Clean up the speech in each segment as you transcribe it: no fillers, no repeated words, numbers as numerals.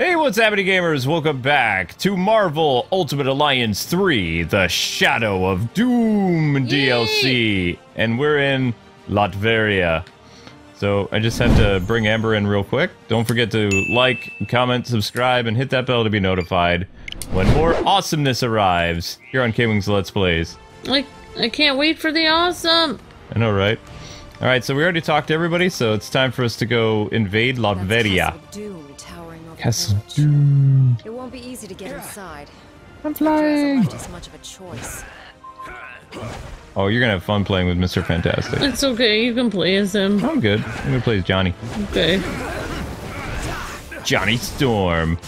Hey, what's happening, gamers? Welcome back to Marvel Ultimate Alliance 3, the Shadow of Doom DLC. And we're in Latveria. So I just had to bring Amber in real quick. Don't forget to like, comment, subscribe, and hit that bell to be notified when more awesomeness arrives here on K-Wings Let's Plays. I can't wait for the awesome. I know, right? All right, so we already talked to everybody, so it's time for us to go invade Latveria. Castle Doom. It won't be easy to get inside. I'm flying. Much of a choice. Oh, you're gonna have fun playing with Mr. Fantastic. It's okay, you can play as him. I'm good. I'm gonna play as Johnny. Okay. Johnny Storm.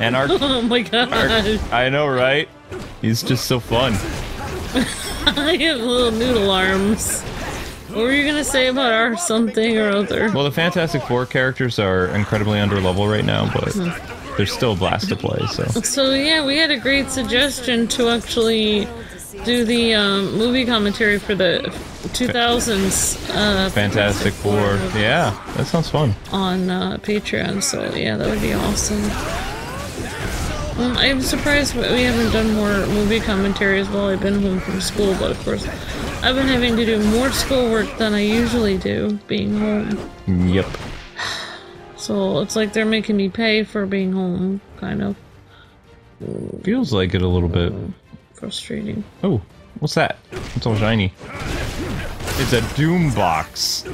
And our. Oh my god. I know, right? He's just so fun. I have little noodle arms. What were you gonna say about our something or other? Well, the Fantastic Four characters are incredibly underlevel right now, but they're still a blast to play, so. So yeah, we had a great suggestion to actually do the movie commentary for the 2000s Fantastic Four. Yeah, that sounds fun. On Patreon, so yeah, that would be awesome. I'm surprised we haven't done more movie commentaries while I've been home from school, but of course, I've been having to do more schoolwork than I usually do, being home. Yep. So, it's like they're making me pay for being home, kind of. Feels like it a little bit. Frustrating. Oh, what's that? It's all shiny. It's a Doom box.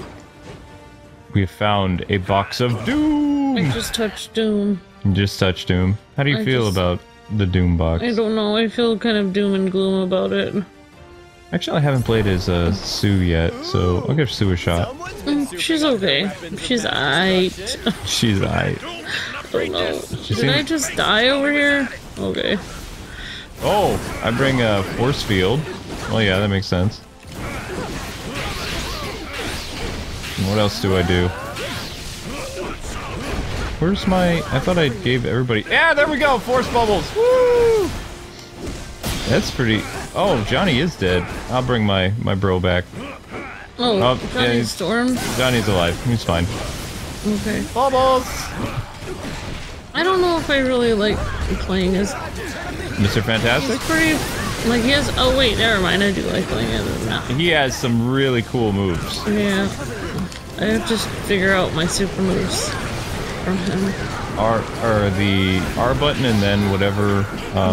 We found a box of Doom! I just touched Doom. You just touched Doom. How do you feel about the Doom box? I don't know. I feel kind of doom and gloom about it. Actually, I haven't played as Sue yet, so I'll give Sue a shot. She's okay. She's aight. She's aight. I don't know. Did I just die over here? Okay. Oh, I bring a force field. Well, yeah, that makes sense. And what else do I do? Where's my... I thought I gave everybody... Yeah, there we go! Force bubbles! Woo! That's pretty... Oh, Johnny is dead. I'll bring my bro back. Oh, Johnny Storm? Johnny's alive. He's fine. Okay. Bubbles! I don't know if I really like playing as... Mr. Fantastic? He's pretty... Like, he has... Oh, wait, never mind. I do like playing as him now. He has some really cool moves. Yeah. I have to figure out my super moves. Or the R button and then whatever,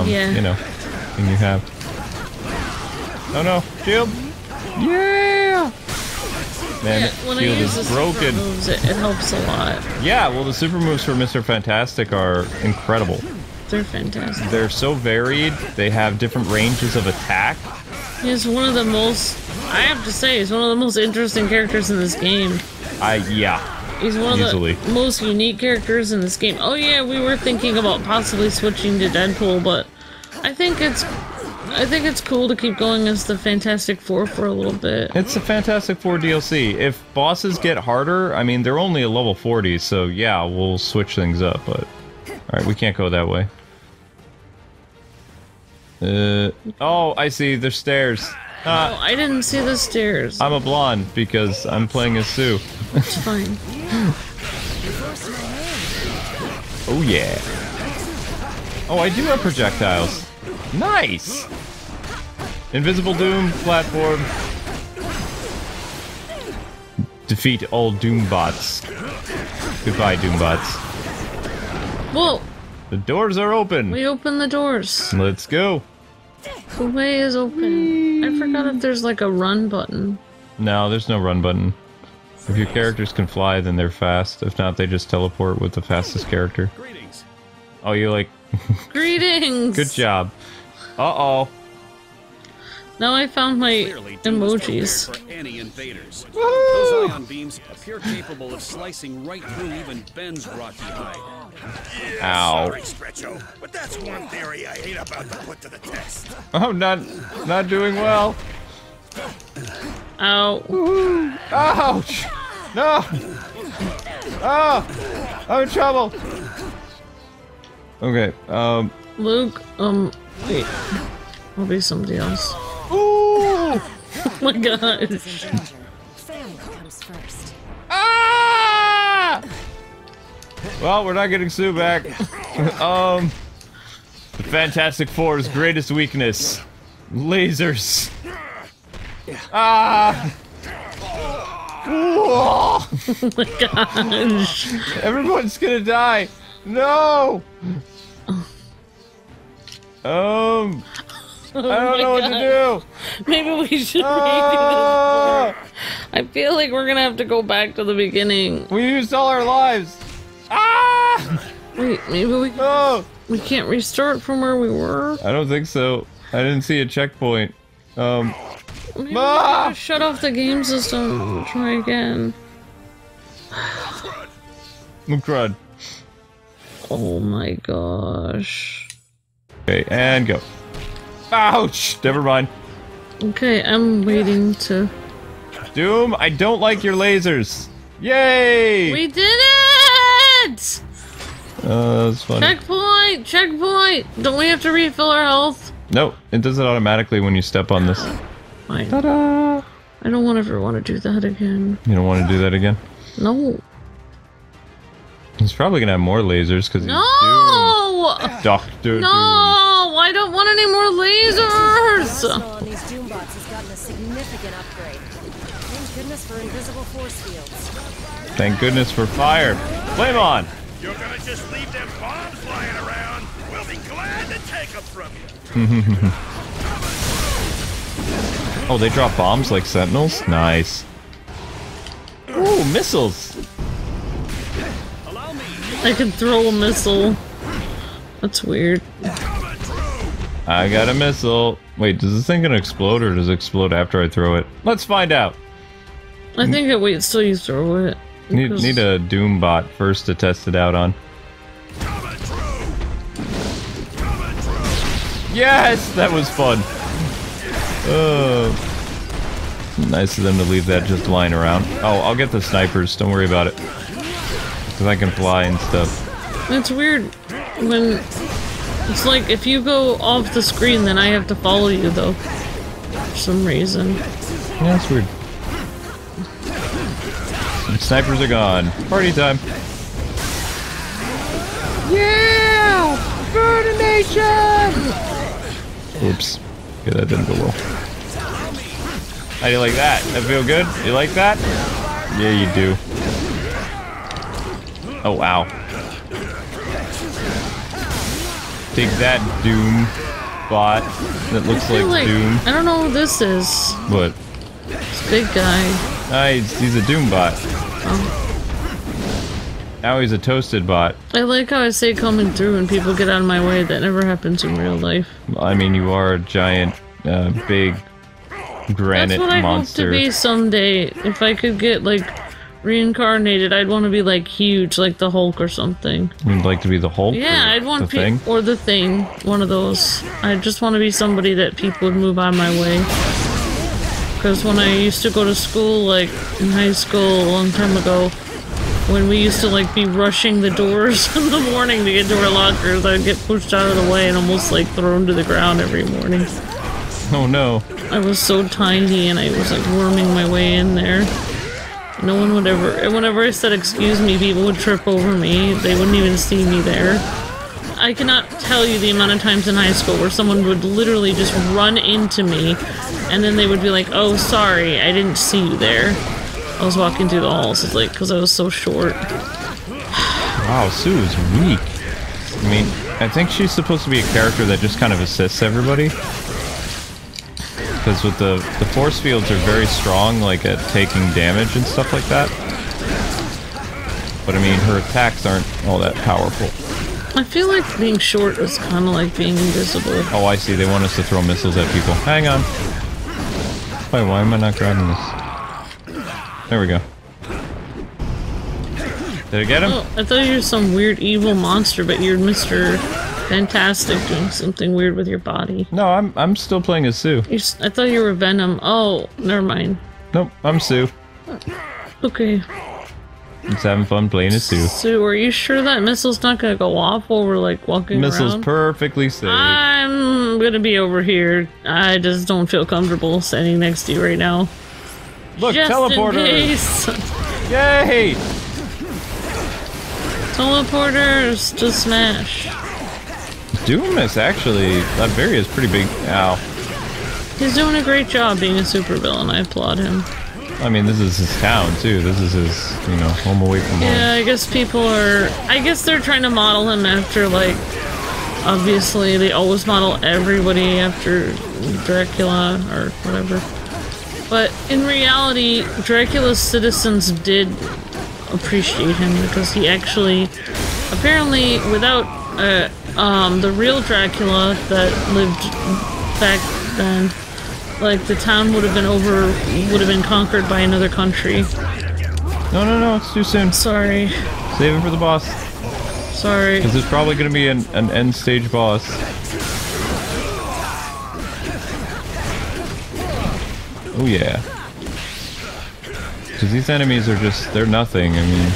you know, thing you have. Oh no, shield! Yeah! Man, when shield is broken. Moves, it helps a lot. Yeah, well the super moves for Mr. Fantastic are incredible. They're fantastic. They're so varied, they have different ranges of attack. He's one of the most, I have to say, he's one of the most interesting characters in this game. Yeah. He's one of the most unique characters in this game. Oh yeah, we were thinking about possibly switching to Deadpool, but I think it's cool to keep going as the Fantastic Four for a little bit. It's the Fantastic Four DLC. If bosses get harder, I mean, they're only a level 40, so yeah, we'll switch things up, but... Alright, we can't go that way. Oh, I see, there's stairs. No, I didn't see the stairs. I'm a blonde because I'm playing as Sue. It's fine. Oh yeah. Oh, I do have projectiles. Nice! Invisible Doom platform. Defeat all Doom bots. Goodbye, Doom bots. Whoa! The doors are open. We open the doors. Let's go. The way is open. I forgot if there's like a run button. No, there's no run button. If your characters can fly, then they're fast. If not, they just teleport with the fastest character. Greetings. Oh, you're like... Greetings! Good job. Uh-oh. Now I found my emojis. Woo! Those ion beams appear capable of slicing right through even Ben's rocky hide. Ow. But that's one theory I ain't about to put to the test. Oh, not doing well. Ow. Woohoo. Ouch. No. Oh, I'm in trouble. Okay, Luke, wait. I'll be somebody else. Ooh. Oh my god. Ah! Well, we're not getting Sue back. The Fantastic Four's greatest weakness. Lasers. Ah! Oh my gosh! Everyone's gonna die! No! I don't know what to do! Maybe we should redo this. I feel like we're gonna have to go back to the beginning. We used all our lives! Ah! Wait, maybe we can, we can't restart from where we were? I don't think so. I didn't see a checkpoint. Maybe we just shut off the game system and try again. I'm crud. Oh my gosh. Okay, and go. Ouch! Never mind. Okay, I'm waiting to... Doom, I don't like your lasers. Yay! We did it! That's funny. Checkpoint! Checkpoint! Don't we have to refill our health? No, it does it automatically when you step on this. Fine. Ta-da! I don't ever want to do that again. You don't want to do that again? No. He's probably gonna have more lasers because he's Doom. Doctor. No, I don't want any more lasers. On these Doombots has gotten a significant upgrade. Thank goodness for invisible force fields. Thank goodness for fire. Flame on. You're gonna just leave them bombs flying around. We'll be glad to take them from you. Oh, they drop bombs like Sentinels? Nice. Ooh, missiles! I can throw a missile. That's weird. I got a missile. Wait, is this thing gonna explode or does it explode after I throw it? Let's find out! I think it waits till you throw it. Because... Need a Doom bot first to test it out on. Yes! That was fun! Nice of them to leave that just lying around. Oh, I'll get the snipers, don't worry about it. Because I can fly and stuff. It's weird when... It's like, if you go off the screen, then I have to follow you, though. For some reason. Yeah, that's weird. The snipers are gone. Party time! Yeah! Burnination! Oops. Okay, that didn't go well. How do you like that? That feel good? You like that? Yeah, you do. Oh, wow. Take that, Doom bot. That looks like Doom. I don't know who this is. What? This big guy. He's a Doom bot. Oh. Now he's a toasted bot. I like how I say coming through and people get out of my way. That never happens in real life. I mean, you are a giant, big... Granite monster. That's what I hope to be someday. If I could get, like, reincarnated, I'd want to be, like, huge, like the Hulk or something. You'd like to be the Hulk? Yeah, I'd want people... Or the Thing. One of those. I just want to be somebody that people would move out of my way. Because when I used to go to school, like, in high school a long time ago, when we used to, like, be rushing the doors in the morning to get to our lockers, I'd get pushed out of the way and almost, like, thrown to the ground every morning. Oh no. I was so tiny and I was like worming my way in there. No one would ever, and whenever I said excuse me, people would trip over me. They wouldn't even see me there. I cannot tell you the amount of times in high school where someone would literally just run into me and then they would be like, oh sorry, I didn't see you there. I was walking through the halls, it's like, because I was so short. Wow, Sue is weak. I mean, I think she's supposed to be a character that just kind of assists everybody. Because with the force fields are very strong, like at taking damage and stuff like that. But I mean, her attacks aren't all that powerful. I feel like being short is kind of like being invisible. Oh, I see. They want us to throw missiles at people. Hang on. Wait, why am I not grabbing this? There we go. Did I get him? Oh, I thought you were some weird evil monster, but you're Mr. Fantastic doing something weird with your body. No, I'm still playing as Sue. I thought you were Venom. Oh, never mind. Nope, I'm Sue. Okay. Just having fun playing as Sue. Sue, are you sure that missile's not gonna go off while we're like walking around? Missile's perfectly safe. I'm gonna be over here. I just don't feel comfortable standing next to you right now. Look, teleporter! Yay! Teleporters to smash. Doom is actually... Latveria is pretty big... Ow. He's doing a great job being a supervillain. I applaud him. I mean, this is his town, too. This is his, you know, home away from home. Yeah, I guess people are... I guess they're trying to model him after, like... Obviously, they always model everybody after Dracula or whatever. But in reality, Dracula's citizens did appreciate him because he actually... Apparently, without the real Dracula that lived back then... Like, the town would have been conquered by another country. No, no, no, it's too soon. Sorry. Save it for the boss. Sorry. Because there's probably going to be an end stage boss. Oh, yeah. Because these enemies are just, they're nothing, I mean.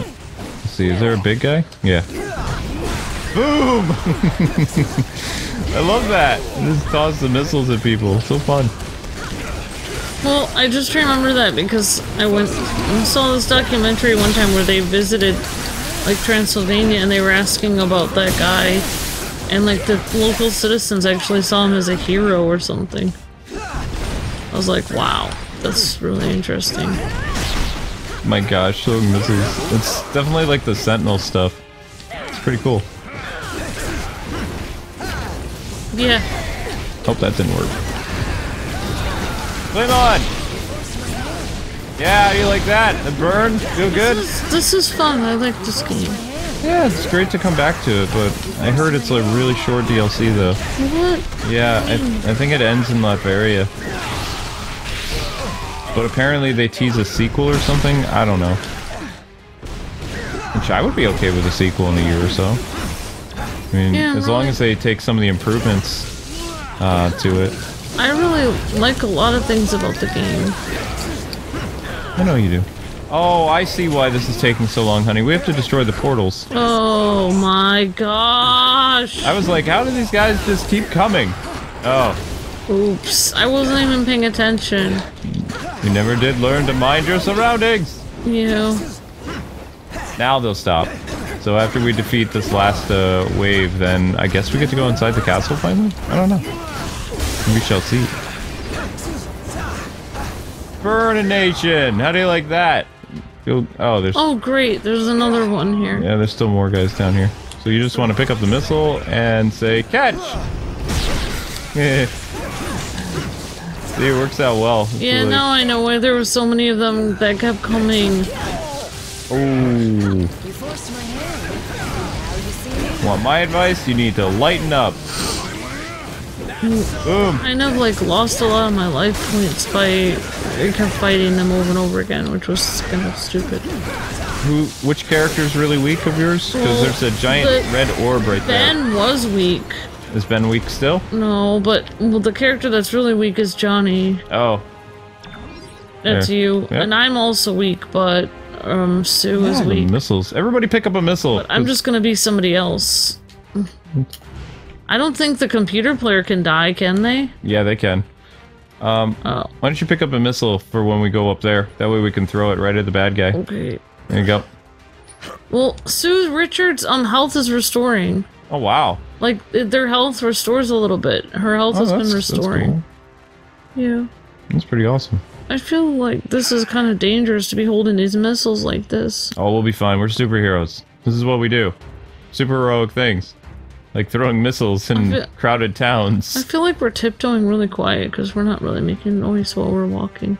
Let's see, is there a big guy? Yeah. Boom! I love that! I just toss the missiles at people. It's so fun. Well, I just remember that because I went and saw this documentary one time where they visited, like, Transylvania and they were asking about that guy. And, like, the local citizens actually saw him as a hero or something. I was like, wow, that's really interesting. My gosh, so missiles. It's definitely like the Sentinel stuff. It's pretty cool. Yeah. Hope that didn't work. Flame on! Yeah, you like that? The burn? Feel good? This is fun. I like this game. Yeah, it's great to come back to it, but I heard it's a really short DLC, though. What? Yeah, I think it ends in Latveria. But apparently they tease a sequel or something? I don't know. Which I would be okay with a sequel in a year or so. I mean, yeah, as long as they take some of the improvements to it. I really like a lot of things about the game. I know you do. Oh, I see why this is taking so long, honey. We have to destroy the portals. Oh my gosh! I was like, how do these guys just keep coming? Oh. Oops, I wasn't even paying attention. You never did learn to mind your surroundings! Yeah. Now they'll stop. So after we defeat this last wave, then I guess we get to go inside the castle finally? I don't know. We shall see. Burnination! How do you like that? Oh, there's... Oh, great. There's another one here. Yeah, there's still more guys down here. So you just want to pick up the missile and say, catch! See, it works out well. It's yeah, really... now I know why there were so many of them that kept coming. Oh... Want my advice? You need to lighten up. Boom. I kind of like lost a lot of my life points by fighting them over and over again, which was kind of stupid. Which character is really weak of yours? Because there's a giant red orb right there. Ben was weak. Is Ben weak still? No, but well, the character that's really weak is Johnny. Oh. That's there. You. Yep. And I'm also weak, but... Sue is weak. Missiles. Everybody pick up a missile. But I'm just gonna be somebody else. I don't think the computer player can die, can they? Yeah, they can. Why don't you pick up a missile for when we go up there? That way we can throw it right at the bad guy. Okay. There you go. Well, Sue Richards' health is restoring. Oh, wow. Like, their health restores a little bit. Her health has been restoring. That's cool. Yeah. That's pretty awesome. I feel like this is kind of dangerous to be holding these missiles like this. Oh, we'll be fine. We're superheroes. This is what we do. Superheroic things. Like throwing missiles in crowded towns. I feel like we're tiptoeing really quiet because we're not really making noise while we're walking.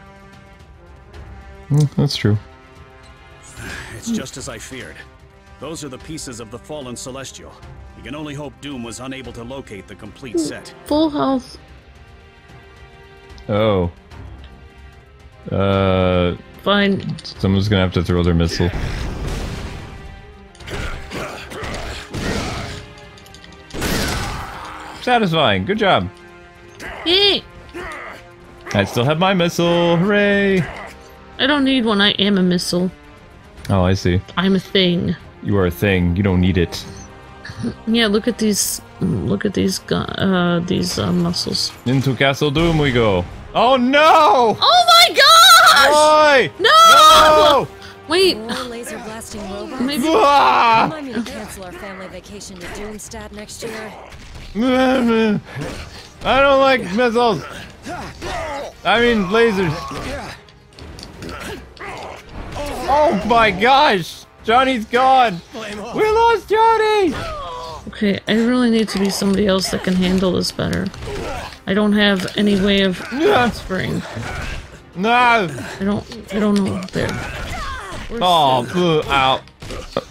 Mm, that's true. It's just as I feared. Those are the pieces of the fallen Celestial. We can only hope Doom was unable to locate the complete set. Full health. Oh. Fine. Someone's gonna have to throw their missile. Satisfying. Good job. Yay! I still have my missile. Hooray! I don't need one. I am a missile. Oh, I see. I'm a thing. You are a thing. You don't need it. Yeah, look at these. Look at these muscles. Into Castle Doom we go. Oh no! Oh my gosh! Why? No! Wait. blasting rover. Maybe. Remind me to cancel our family vacation to Doomstad next year. I don't like missiles. I mean lasers. Oh my gosh! Johnny's gone! We lost Johnny! Okay, I really need to be somebody else that can handle this better. I don't have any way of transferring. No! I don't know. There. Where's oh, Sue? Out.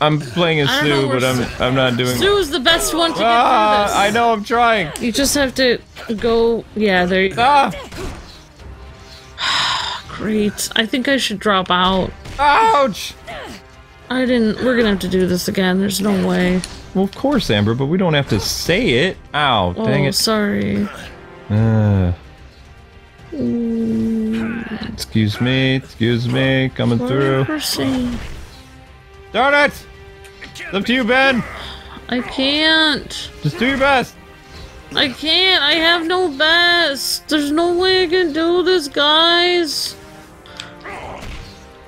I'm playing as Sue, but I'm not doing it. Sue's the best one to get through this. I know, I'm trying. You just have to go... Yeah, there you go. Ah. Great. I think I should drop out. Ouch! I didn't... We're gonna have to do this again. There's no way. Well, of course, Amber, but we don't have to say it. Ow, dang it. Oh, sorry. Excuse me, coming through. Darn it! It's up to you, Ben! I can't. Just do your best! I can't, I have no best! There's no way I can do this, guys!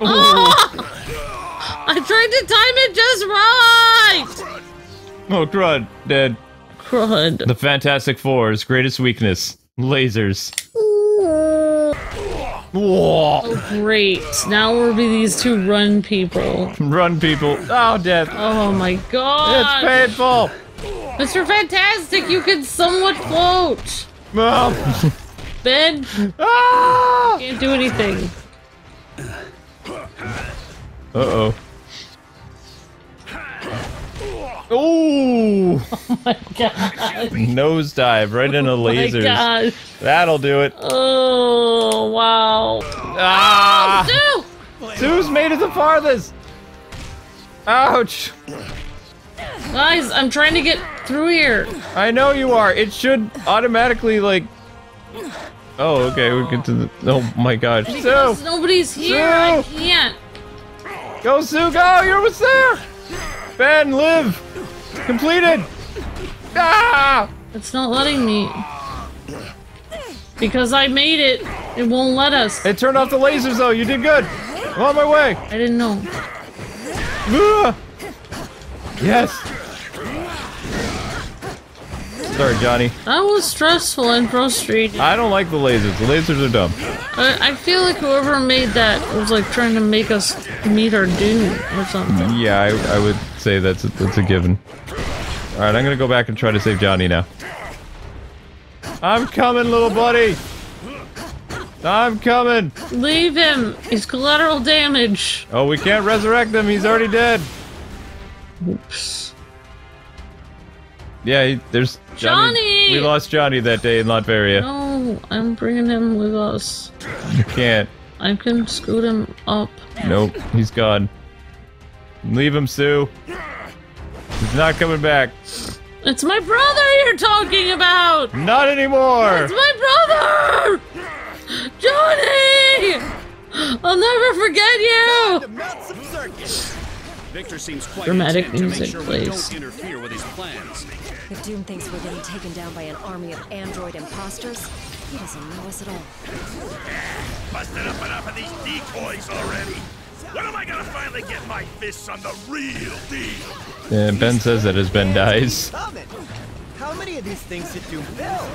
Oh. Oh! I tried to time it just right! Oh, crud. Dead. Crud. The Fantastic Four's greatest weakness. Lasers. Oh, great. Now we'll be these two run people. Run people. Oh, death. Oh, my God. It's painful. Mr. Fantastic, you can somewhat float. Oh. Ben. Ah! Can't do anything. Uh-oh. Ooh! Oh my god. Nose dive right into lasers. Oh my god. That'll do it. Oh, wow. Ah! Oh, Sue! Sue's made it the farthest! Ouch! Guys, I'm trying to get through here. I know you are. It should automatically, like... Oh, okay, we get to the... Oh my gosh. Because Sue! Nobody's here, Sue! I can't. Go, Sue, go! You're almost there! Ben, live! Completed! Ah! It's not letting me. Because I made it, it won't let us. It turned off the lasers though, you did good! I'm on my way! I didn't know. Ah! Yes! Sorry, Johnny. That was stressful and frustrating. I don't like the lasers. The lasers are dumb. I feel like whoever made that was like trying to make us meet our doom or something. Yeah, I would say that's a given. Alright, I'm gonna go back and try to save Johnny now. I'm coming, little buddy! I'm coming! Leave him! He's collateral damage! Oh, we can't resurrect him! He's already dead! Oops. Yeah, there's... Johnny! We lost Johnny that day in Latveria. No, I'm bringing him with us. You can't. I can scoot him up. Nope, he's gone. Leave him, Sue. He's not coming back. It's my brother you're talking about! Not anymore! It's my brother! Johnny! I'll never forget you! Victor seems quite dramatic music, please. If Doom thinks we're getting taken down by an army of android imposters, he doesn't know us at all. Busted up enough of these decoys already. When am I gonna finally get my fists on the real deal? Yeah, Ben says that as Ben dies. How many of these things did Doom build?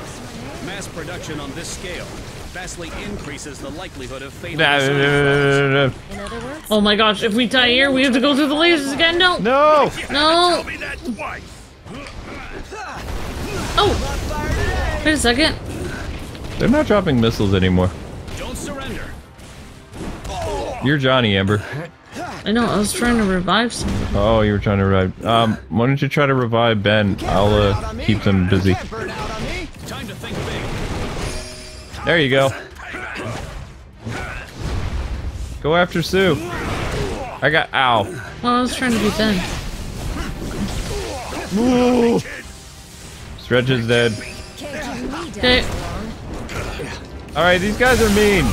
Mass production on this scale vastly increases the likelihood of fatal. Oh my gosh, if we die here, we have to go through the lasers again. No! No! No! Oh! Wait a second. They're not dropping missiles anymore. Don't surrender. You're Johnny, Amber. I know, I was trying to revive somebody. Oh, you were trying to revive. Why don't you try to revive Ben? I'll keep them busy. Time to think big. There you go. Go after Sue. I got ow. Well, I was trying to be Ben. Ooh. Stretch is dead. Okay. Alright, these guys are mean.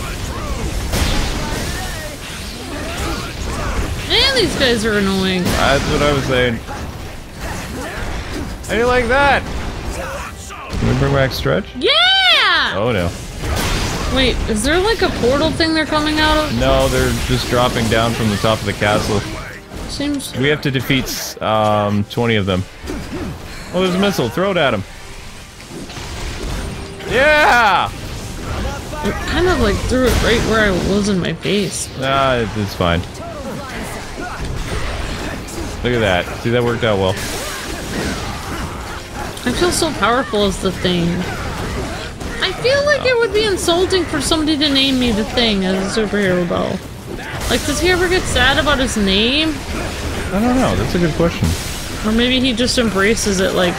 Man, these guys are annoying. That's what I was saying. How do you like that? Can we bring back Stretch? Yeah! Oh no. Wait, is there like a portal thing they're coming out of? No, they're just dropping down from the top of the castle. Seems... We have to defeat 20 of them. Oh, there's a missile. Throw it at him. Yeah! You kind of like threw it right where I was in my face. Ah, it's fine. Look at that. See, that worked out well. I feel so powerful as the Thing. I feel like it would be insulting for somebody to name me the Thing as a superhero, though. Like, does he ever get sad about his name? I don't know. That's a good question. Or maybe he just embraces it, like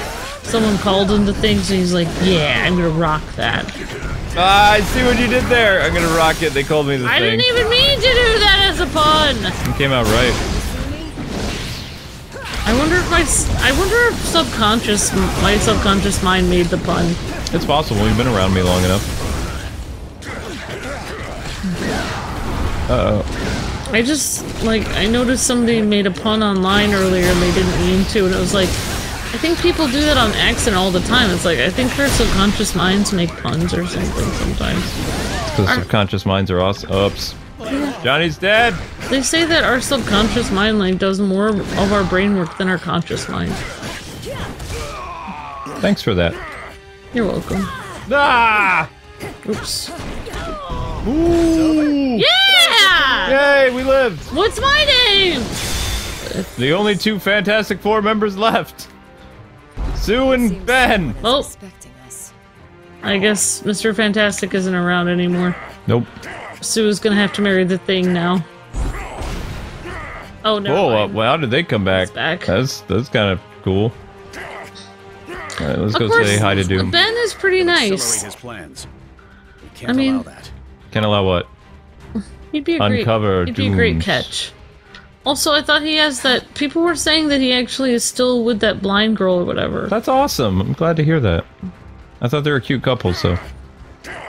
someone called him the Thing, so he's like, yeah, I'm gonna rock that. I see what you did there. I'm gonna rock it. They called me the Thing. I didn't even mean to do that as a pun. It came out right. I wonder if my subconscious mind made the pun. It's possible. You've been around me long enough. Uh-oh. I just, like, I noticed somebody made a pun online earlier and they didn't mean to, and it was like, I think people do that on accident all the time. It's like, I think their subconscious minds make puns or something sometimes. Because subconscious minds are awesome. Oops. Johnny's dead! They say that our subconscious mind like does more of our brain work than our conscious mind. Thanks for that. You're welcome. Ah! Oops. Ooh! Yeah! Yay, we lived! What's my name? The only two Fantastic Four members left. Sue and Ben! Well, I guess Mr. Fantastic isn't around anymore. Nope. Sue's gonna have to marry the Thing now. Oh no! Whoa! Well, how did they come back? That's kind of cool. All right, let's go say hi to Doom. Ben is pretty nice. His plans. Can't allow that. Can't allow what? He'd be a great catch. Also, I thought he has that. People were saying that he actually is still with that blind girl or whatever. That's awesome. I'm glad to hear that. I thought they were a cute couple, so.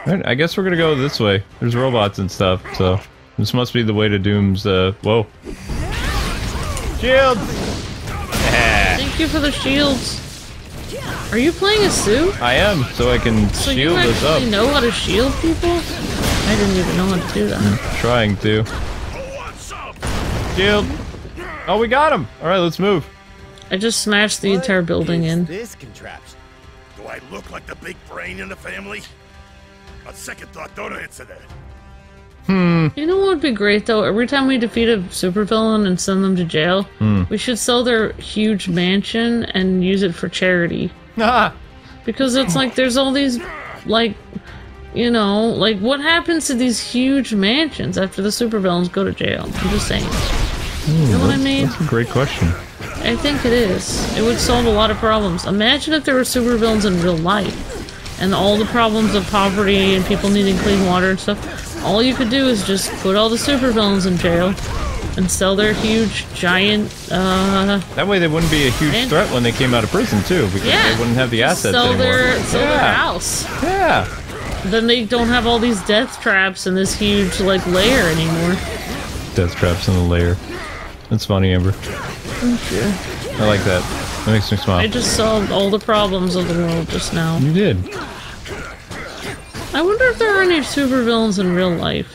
Alright, I guess we're gonna go this way. There's robots and stuff, so... This must be the way to Doom's, Whoa. Shields! Yeah. Thank you for the shields. Are you playing as Sue? I am, so I can shield this up. So you know how to shield people? I didn't even know how to do that. I'm trying to. Shield! Oh, we got him! Alright, let's move. I just smashed the entire building in. This contraption? Do I look like the big brain in the family? On second thought, don't answer that. You know what would be great though? Every time we defeat a supervillain and send them to jail, we should sell their huge mansion and use it for charity. Because it's like there's all these, like, you know, like what happens to these huge mansions after the supervillains go to jail? I'm just saying. You know what I mean? That's a great question. I think it is. It would solve a lot of problems. Imagine if there were supervillains in real life. And all the problems of poverty and people needing clean water and stuff, all you could do is just put all the supervillains in jail and sell their huge, giant, That way they wouldn't be a huge threat when they came out of prison, too, because they wouldn't have the assets anymore. Sell their house. Yeah. Then they don't have all these death traps in this huge, like, lair anymore. Death traps in the lair. That's funny, Amber. Thank you. I like that. That makes me smile. I just solved all the problems of the world just now. You did. I wonder if there are any supervillains in real life.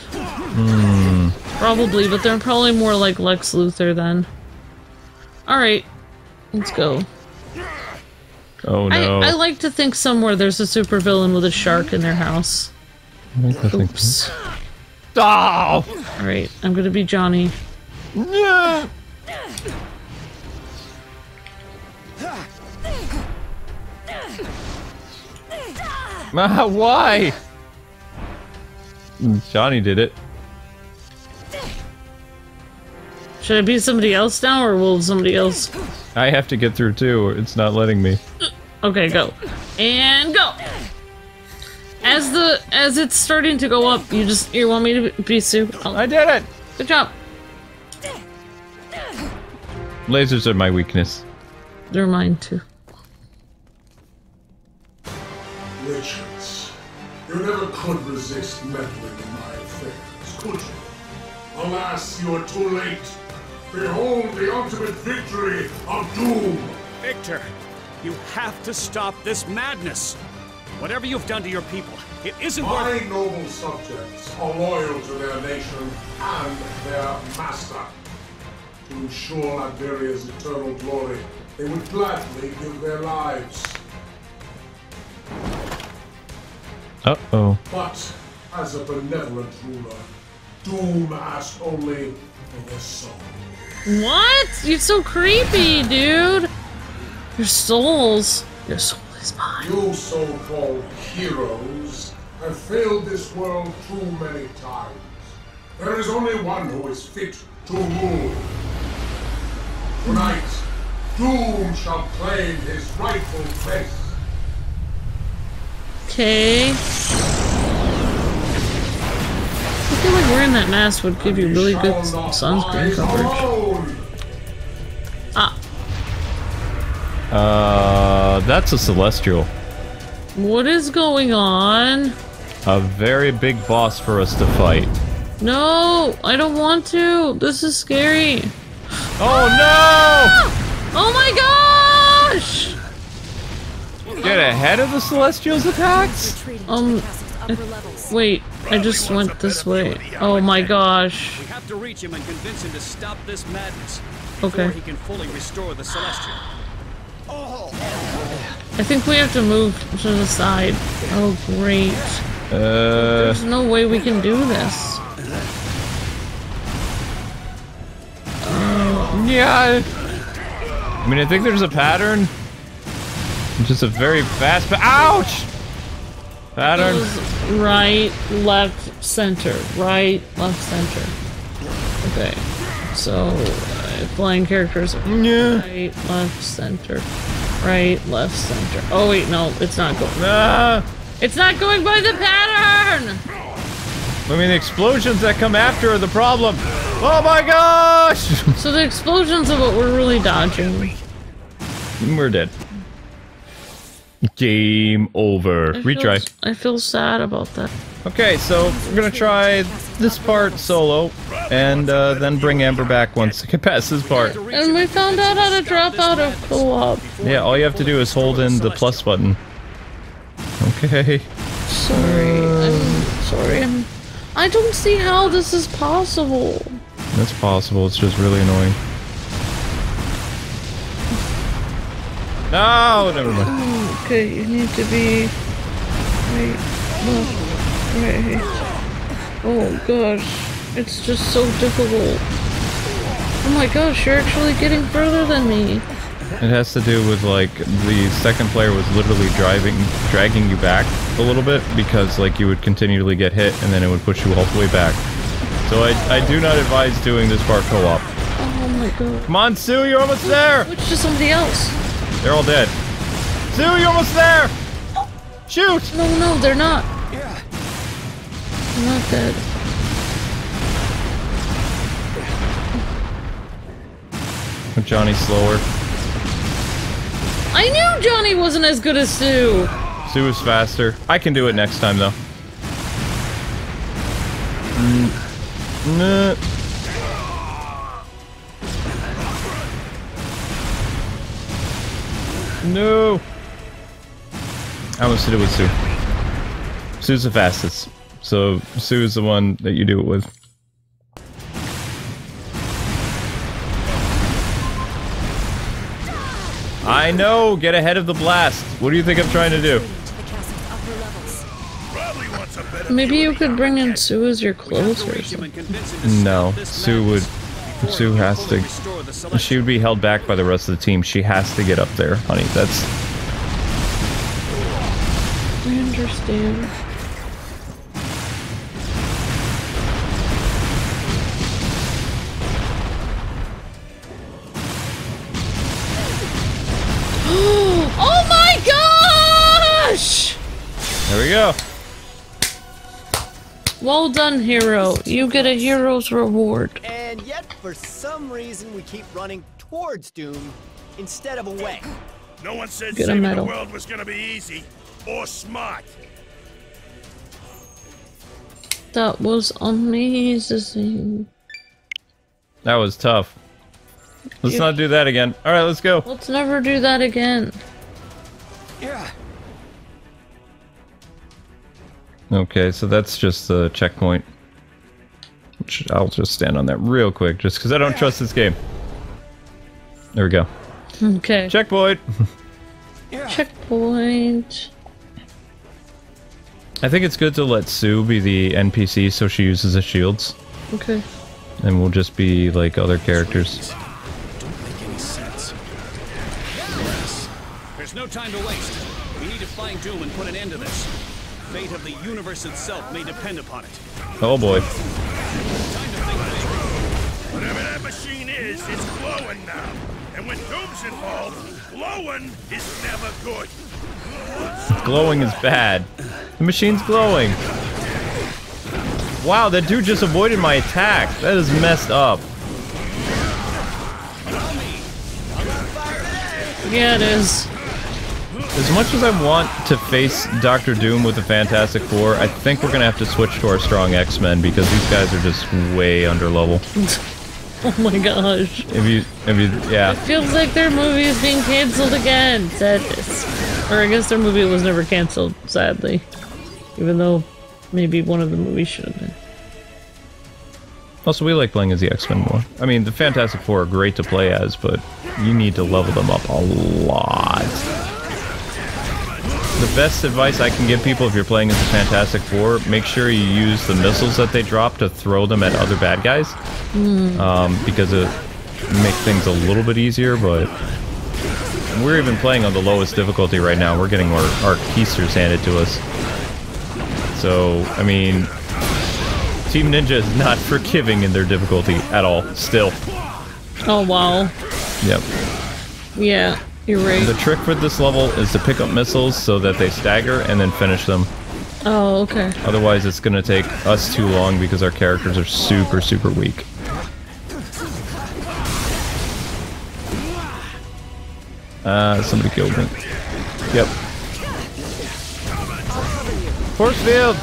Probably, but they're probably more like Lex Luthor then. Alright. Let's go. Oh no. I like to think somewhere there's a supervillain with a shark in their house. Oops. Oh! Alright, I'm gonna be Johnny. Yeah. Why? Johnny did it. Should I be somebody else now, or will somebody else? I have to get through too, or it's not letting me. Okay, go. And go! As it's starting to go up, you want me to be Sue? I did it! Good job. Lasers are my weakness. They're mine too. Richards, you never could resist meddling in my affairs, could you? Alas, you are too late. Behold the ultimate victory of Doom! Victor, you have to stop this madness. Whatever you've done to your people, it isn't worth... My noble subjects are loyal to their nation and their master. to ensure Latveria's eternal glory. They would gladly give their lives. Uh-oh. But as a benevolent ruler, Doom asked only for their soul. What? You're so creepy, dude. Your soul is mine. You so-called heroes have failed this world too many times. There is only one who is fit to rule. Tonight, Doom shall claim his rightful place. Okay. I feel like wearing that mask would give you really good sunscreen coverage. Ah. That's a Celestial. What is going on? A very big boss for us to fight. No, I don't want to. This is scary. Oh no! Oh my gosh! Get ahead of the Celestial's attacks? Wait, I just went this way. Oh my gosh. We have to reach him and convince him to stop this madness before he can fully restore the Celestial. I think we have to move to the side. Oh great. There's no way we can do this. Yeah. I mean, I think there's a pattern. It's just a very fast ouch! Pattern. Right, left, center. Right, left, center. Okay. So, flying characters. Yeah. Right, left, center. Right, left, center. Oh, wait, no. It's not going. It's not going by the pattern! I mean, the explosions that come after are the problem. Oh my gosh! So the explosions are what we're really dodging. We're dead. Game over. Retry. I feel sad about that. Okay, so we're gonna try this part solo, and then bring Amber back once it passes part. And we found out how to drop out of co-op. Yeah, all you have to do is hold in the plus button. Okay. Sorry. I don't see how this is possible. It's possible, it's just really annoying. No, never mind. Okay, you need to be right, left, right. Oh gosh, it's just so difficult. Oh my gosh, you're actually getting further than me. It has to do with, like, the second player was literally dragging you back a little bit because, like, you would continually get hit and then it would push you all the way back. So I do not advise doing this part co-op. Oh my god. Come on, Sue, you're almost there! Switch to somebody else. They're all dead. Sue, you're almost there! Shoot! No, no, they're not. Yeah. They're not dead. Johnny's slower. I knew Johnny wasn't as good as Sue! Sue was faster. I can do it next time, though. Nah. No! I almost did it with Sue. Sue's the fastest. So, Sue's the one that you do it with. I know! Get ahead of the blast! What do you think I'm trying to do? Maybe you could bring in Sue as your closer. No. Sue would... Sue has to... She would be held back by the rest of the team. She has to get up there, honey. That's... I understand. There we go. Well done, hero. You get a hero's reward. And yet, for some reason, we keep running towards Doom instead of away. No one said saving the world was going to be easy or smart. That was amazing. That was tough. Let's not do that again. All right, let's go. Let's never do that again. Yeah. Okay, so that's just the checkpoint. I'll just stand on that real quick, just because I don't trust this game. There we go. Okay. Checkpoint. Checkpoint. I think it's good to let Sue be the NPC so she uses the shields. Okay. And we'll just be like other characters. Don't make any sense. There's no time to waste. We need to find Doom and put an end to this. Fate of the universe itself may depend upon it. Oh boy. Whatever that machine is, it's glowing now. And when Doom's involved, glowing is never good. Glowing is bad. The machine's glowing. Wow, that dude just avoided my attack. That is messed up. Yeah, it is. As much as I want to face Doctor Doom with the Fantastic Four, I think we're gonna have to switch to our strong X-Men because these guys are just way under level. Oh my gosh. Yeah. It feels like their movie is being cancelled again. Sadness. Or I guess their movie was never cancelled, sadly. Even though maybe one of the movies should have been. Also, we like playing as the X-Men more. I mean, the Fantastic Four are great to play as, but you need to level them up a lot. The best advice I can give people if you're playing as the Fantastic Four, make sure you use the missiles that they drop to throw them at other bad guys. Because it makes things a little bit easier, but... We're even playing on the lowest difficulty right now. We're getting our keisters handed to us. So, I mean... Team Ninja is not forgiving in their difficulty at all, still. Oh, wow. Yep. Yeah. You're right. The trick for this level is to pick up missiles so that they stagger and then finish them. Oh, okay. Otherwise, it's going to take us too long because our characters are super, super weak. Somebody killed me. Yep. Force field!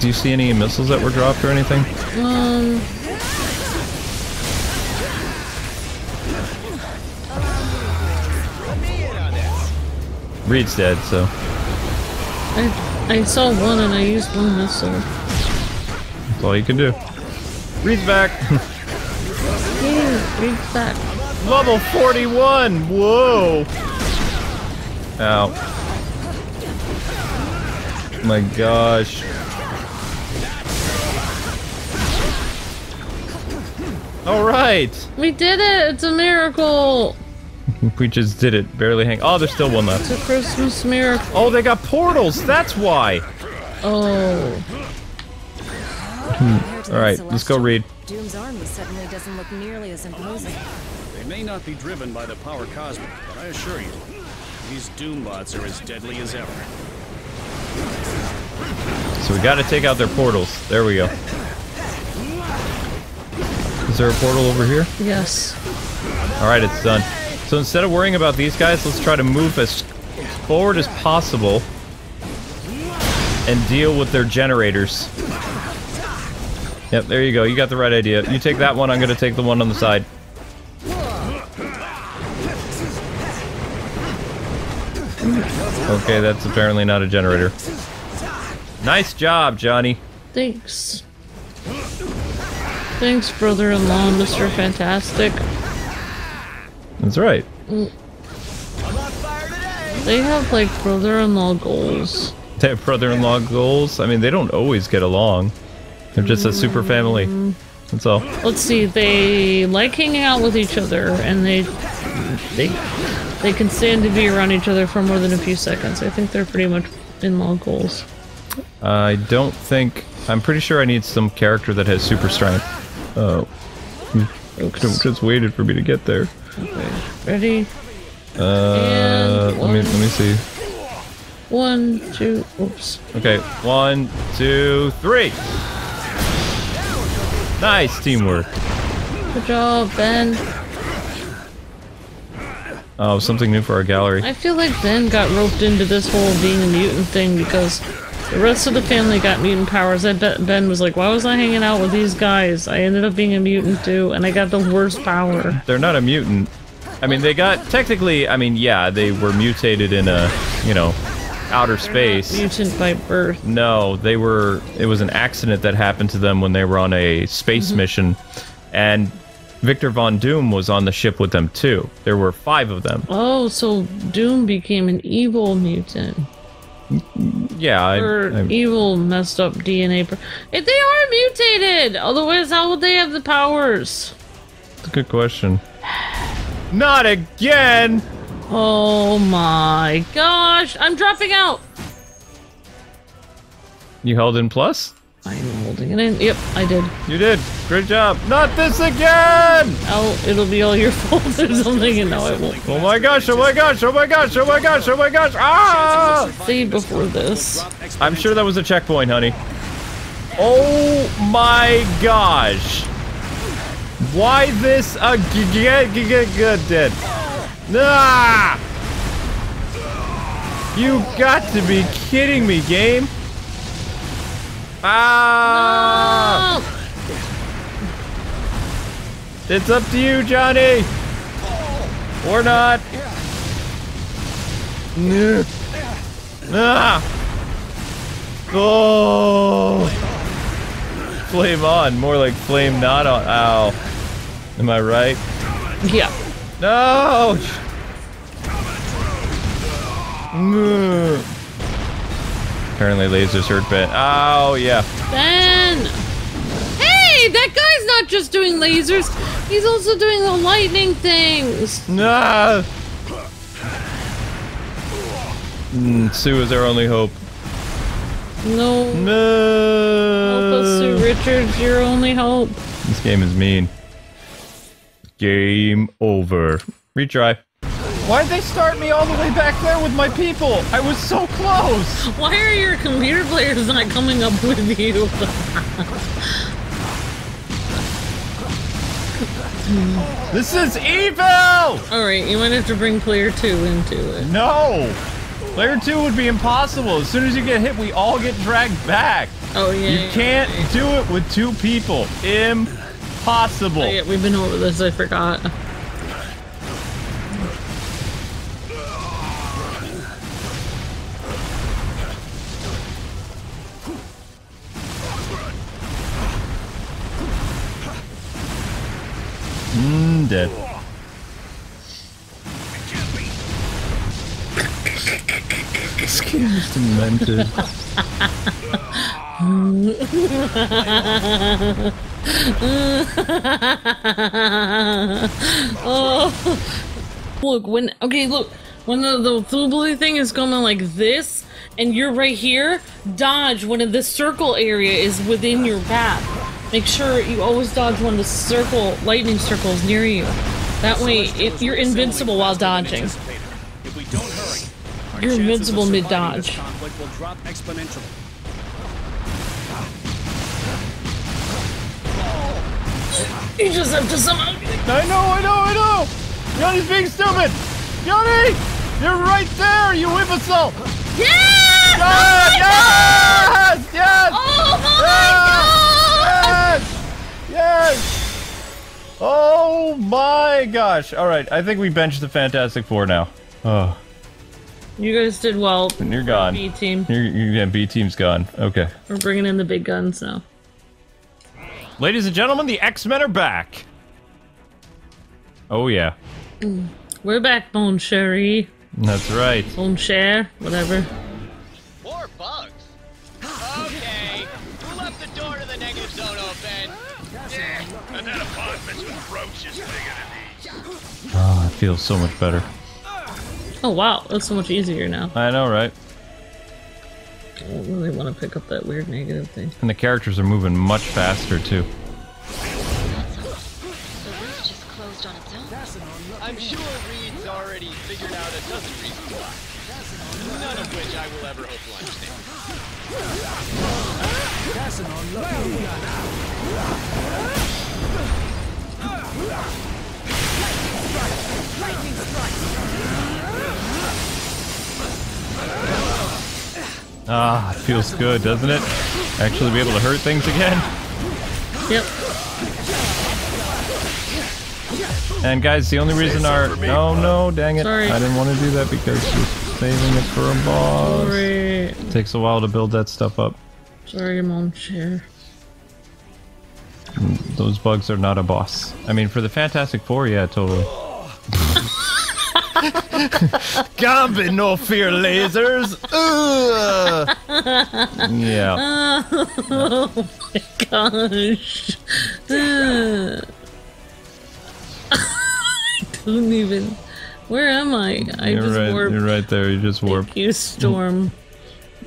Do you see any missiles that were dropped or anything? Reed's dead, so... I saw one and I used one missile. That's all you can do. Reed's back! Yeah, Reed's back. Level 41! Whoa! Ow. My gosh. Alright! We did it! It's a miracle! We just did it. Barely hang. Oh, there's still one left. It's a Christmas miracle. Oh, they got portals. That's why. Oh. All right, let's go read. Doom's army suddenly doesn't look nearly as imposing. They may not be driven by the power cosmic, but I assure you, these Doom bots are as deadly as ever. So we got to take out their portals. There we go. Is there a portal over here? Yes. All right, it's done. So instead of worrying about these guys, let's try to move as forward as possible and deal with their generators. Yep, there you go. You got the right idea. You take that one, I'm going to take the one on the side. Okay, that's apparently not a generator. Nice job, Johnny. Thanks. Thanks, brother-in-law, Mr. Fantastic. That's right. They have, like, brother-in-law goals. They have brother-in-law goals? I mean, they don't always get along. They're just a super family. That's all. Let's see, they like hanging out with each other, and they can stand to be around each other for more than a few seconds. I think they're pretty much in-law goals. I don't think... I'm pretty sure I need some character that has super strength. Oh. Just waited for me to get there. Okay, ready? And let me see. 1, 2, oops. Okay, 1, 2, 3. Nice teamwork. Good job, Ben. Oh, something new for our gallery. I feel like Ben got roped into this whole being a mutant thing because the rest of the family got mutant powers. I bet Ben was like, why was I hanging out with these guys? I ended up being a mutant too, and I got the worst power. They're not a mutant. I mean, they got... Technically, I mean, yeah, they were mutated in a, you know, outer space. They're not mutant by birth. No, they were... It was an accident that happened to them when they were on a space mission, and Victor von Doom was on the ship with them too. There were 5 of them. Oh, so Doom became an evil mutant. Yeah, evil messed up DNA. If they are mutated, otherwise how would they have the powers? That's a good question. Not again! Oh my gosh, I'm dropping out! You held in plus? I'm holding it in. Yep, I did. You did. Great job. Not this again! Oh, it'll be all your fault or something, and now it won't. Oh my gosh, oh my gosh, oh my gosh, oh my gosh, oh my gosh! Ah! Save before this. I'm sure that was a checkpoint, honey. Oh my gosh! Why this again? Good. Nah! You got to be kidding me, game! Ah! No! It's up to you, Johnny! Or not! Ah! Oh! Flame on, more like flame not on. Ow. Am I right? Yeah. No! Apparently lasers hurt Ben. Oh, yeah. Ben! Hey, that guy's not just doing lasers. He's also doing the lightning things. Nah. Sue is our only hope. No. No. Help us, Sue Richards, your only hope. This game is mean. Game over. Retry. Why'd they start me all the way back there with my people? I was so close! Why are your computer players not coming up with you? This is evil! Alright, you might have to bring player 2 into it. No! Player 2 would be impossible. As soon as you get hit, we all get dragged back. Oh, yeah. You can't do it with 2 people. Impossible. Oh, yeah, we've been over this, I forgot. Dead. This game is demented. Oh, look when. Okay, look when the Thubly thing is coming like this, and you're right here. Dodge when the circle area is within your path. Make sure you always dodge when the circle, lightning circles near you. That way, if you're invincible while dodging. You're invincible mid-dodge. You just have to somehow... I know! Johnny's being stupid! Johnny! You're right there, you imbecile! Yeah! Oh yes! Yes! Oh my God! Yes! Oh my gosh! Alright, I think we benched the Fantastic Four now. Oh. You guys did well. And you're gone. B team. Yeah, B team's gone. Okay. We're bringing in the big guns now. Ladies and gentlemen, the X-Men are back! Oh yeah. We're back, Bon Cherie. That's right. Bon Cher, whatever. $4. Okay. Who left the door to the negative zone open? And that apartment's with roaches bigger than these. Oh, it feels so much better. Oh wow, that's so much easier now. I know, right? I don't really want to pick up that weird negative thing. And the characters are moving much faster too. The roof just closed on its own. I'm sure Reed's already figured out a dozen reasons why. None of which I will ever hope to understand. Ah, it feels good, doesn't it? Actually be able to hurt things again. Yep. And guys, the only reason our... No, dang it. Sorry. I didn't want to do that because she's saving it for a boss. Sorry. It takes a while to build that stuff up. Sorry, Mom. Chair. Those bugs are not a boss. I mean, for the Fantastic Four, yeah, totally. Gambit, no fear, lasers. Ugh. Yeah. Oh my gosh. I don't even. Where am I? I just warped. You're right there. You just warped. Thank you, Storm.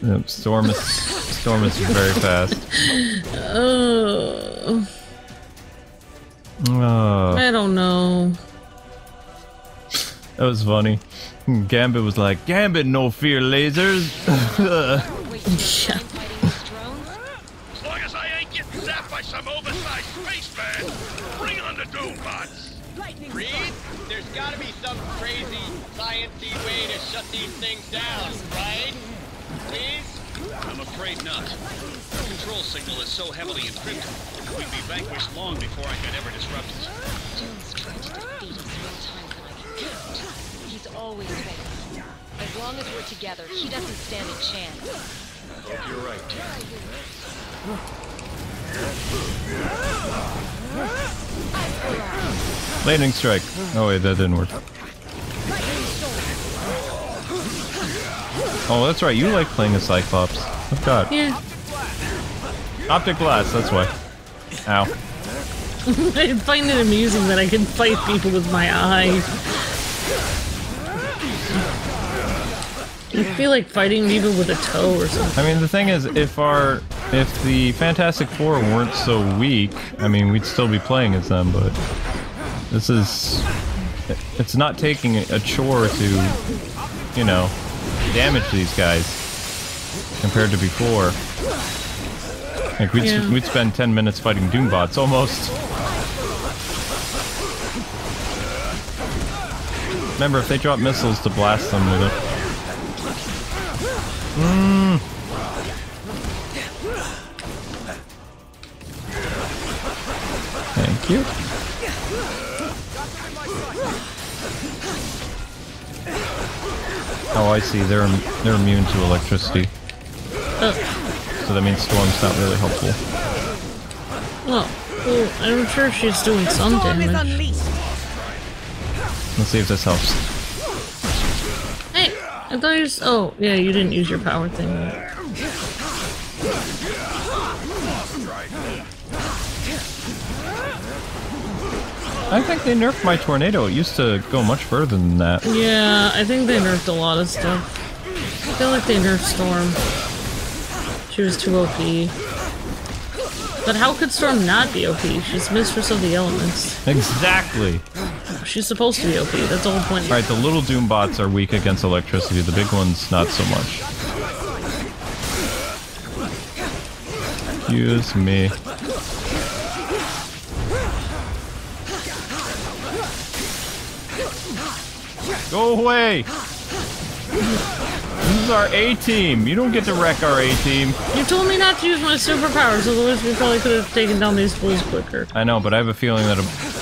Yep, Storm is very fast. Oh. I don't know. That was funny. Gambit was like, Gambit, no fear, lasers. As long as I ain't getting zapped by some oversized spaceman, bring on the Doom bots. Reed, there's got to be some crazy, science-y way to shut these things down, right? Please? I'm afraid not. The control signal is so heavily encrypted, we'd be vanquished long before I could ever disrupt it. Doom's trying to defeat us one time like a He's always ready. As long as we're together, he doesn't stand a chance. I hope you're right, Ken. Lightning strike. Oh wait, that didn't work. Oh, that's right. You like playing a Cyclops. Oh God. Yeah. Optic blast. That's why. Ow. I find it amusing that I can fight people with my eyes. I feel like fighting people with a toe or something. I mean, the thing is, if the Fantastic Four weren't so weak, I mean, we'd still be playing as them. But this is, it's not taking a chore to, you know, damage these guys compared to before. Like we'd spend 10 minutes fighting Doombots almost. Remember, if they drop missiles to blast them with it. Thank you. Oh, I see. They're immune to electricity. Oh. So that means Storm's not really helpful. Well, I'm sure she's doing some damage. Let's see if this helps. Hey, I thought you just... Oh, yeah, you didn't use your power thing. I think they nerfed my tornado. It used to go much further than that. Yeah, I think they nerfed a lot of stuff. I feel like they nerfed Storm. She was too OP. But how could Storm not be OP? She's mistress of the elements. Exactly! She's supposed to be OP, that's the whole point. Alright, the little Doom bots are weak against electricity, the big ones not so much. Excuse me. Go away! This is our A-team! You don't get to wreck our A-team! You told me not to use my superpowers, otherwise we probably could have taken down these fools quicker. I know, but I have a feeling that...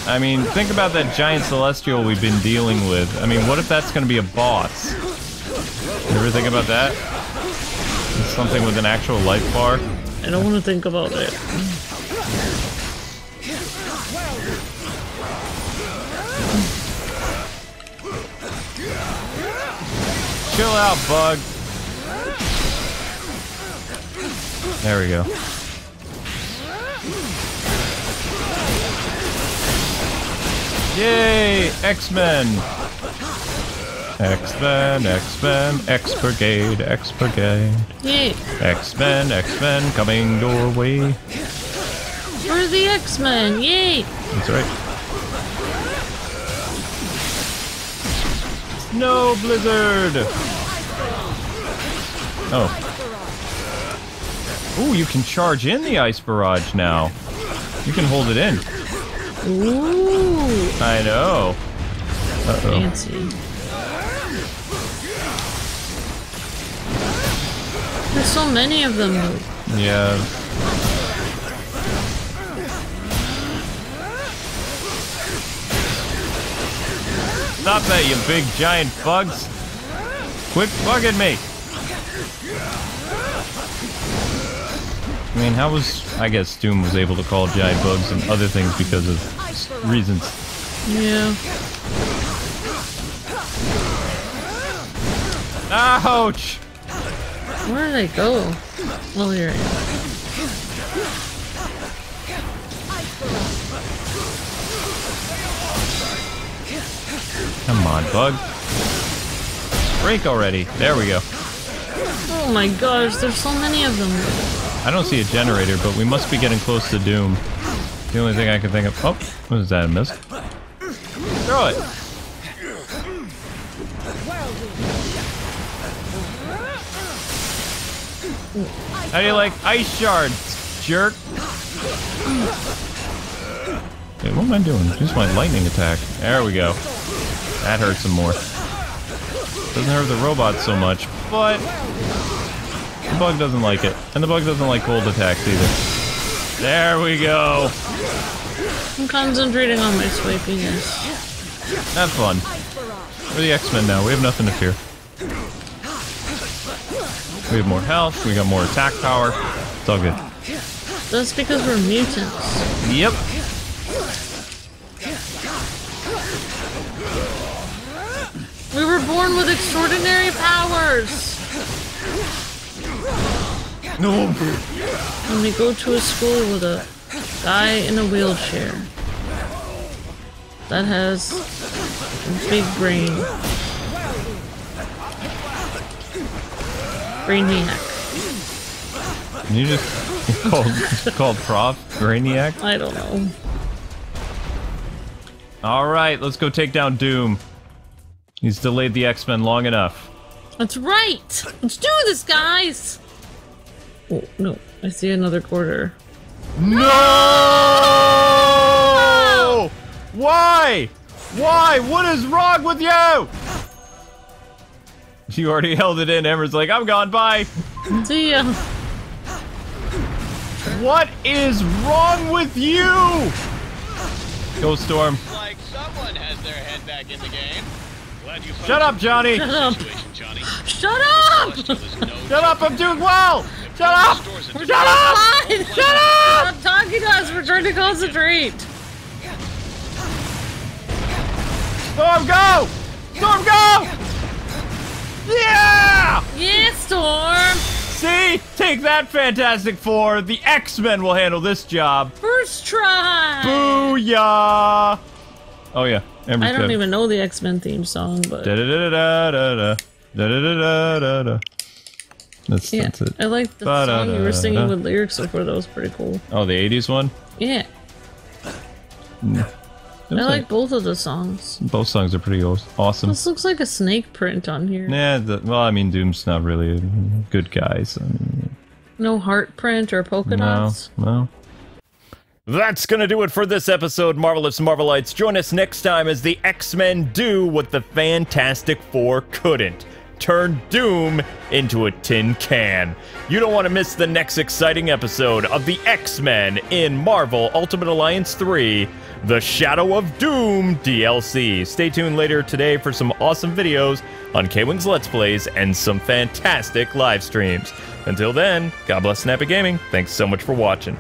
I mean, think about that giant Celestial we've been dealing with. I mean, what if that's gonna be a boss? You ever think about that? Something with an actual life bar? I don't want to think about it. Chill out, bug. There we go. Yay! X-Men! X-Men, X-Men, X-Brigade, X-Brigade. Yay! X-Men, X-Men, coming your way. We're the X-Men, yay! That's right. No, Blizzard! Oh. Ooh, you can charge in the ice barrage now. You can hold it in. Ooh. I know. Uh-oh. Fancy. There's so many of them. Yeah. Stop that, you big giant bugs! Quit bugging me! I mean, how was... I guess Doom was able to call giant bugs and other things because of reasons. Yeah. Ouch! Where did I go? Well, here I am. Come on, bug. Break already. There we go. Oh my gosh, there's so many of them. I don't see a generator, but we must be getting close to Doom. The only thing I can think of... Oh, what is that, I missed? Throw it! How do you like ice shards, jerk? Wait, what am I doing? Here's my lightning attack. There we go. That hurts some more. Doesn't hurt the robot so much, but the bug doesn't like it. And the bug doesn't like cold attacks either. There we go. I'm concentrating on my swipiness. Have fun. We're the X-Men now. We have nothing to fear. We have more health, we got more attack power. It's all good. That's because we're mutants. Yep. We were born with extraordinary powers! No! And we go to a school with a guy in a wheelchair that has a big brain. Brainiac. You just called Prof Brainiac? I don't know. Alright, let's go take down Doom. He's delayed the X-Men long enough. That's right! Let's do this, guys! Oh, no. I see another quarter. No! Oh! Why? Why? What is wrong with you? You already held it in. Emmer's like, I'm gone, bye! See ya. What is wrong with you? Go, Storm. Like someone has their head back in the game. Shut up, Johnny! Shut up! Shut up! Shut up! I'm doing well! Shut up! Shut up! Shut up! Stop talking to us! We're trying to concentrate! Storm, go! Storm, go! Yeah! Yeah, Storm! See? Take that, Fantastic Four! The X-Men will handle this job! First try! Booyah! Oh, yeah. Every I don't even know the X-Men theme song, but... Da-da-da-da-da-da-da-da-da-da-da. That's it. I like the song you were singing with lyrics before. That was pretty cool. Oh, the 80s one? Yeah. I like both of the songs. Both songs are pretty awesome. This looks like a snake print on here. Yeah, well, I mean, Doom's not really a good guy, so... No heart print or polka dots? No. That's gonna do it for this episode, Marvelists and Marvelites. Join us next time as the X-Men do what the Fantastic Four couldn't. Turn Doom into a tin can. You don't want to miss the next exciting episode of the X-Men in Marvel Ultimate Alliance 3, the Shadow of Doom DLC. Stay tuned later today for some awesome videos on K-Wings Let's Plays and some fantastic live streams. Until then, God bless Snappy Gaming. Thanks so much for watching.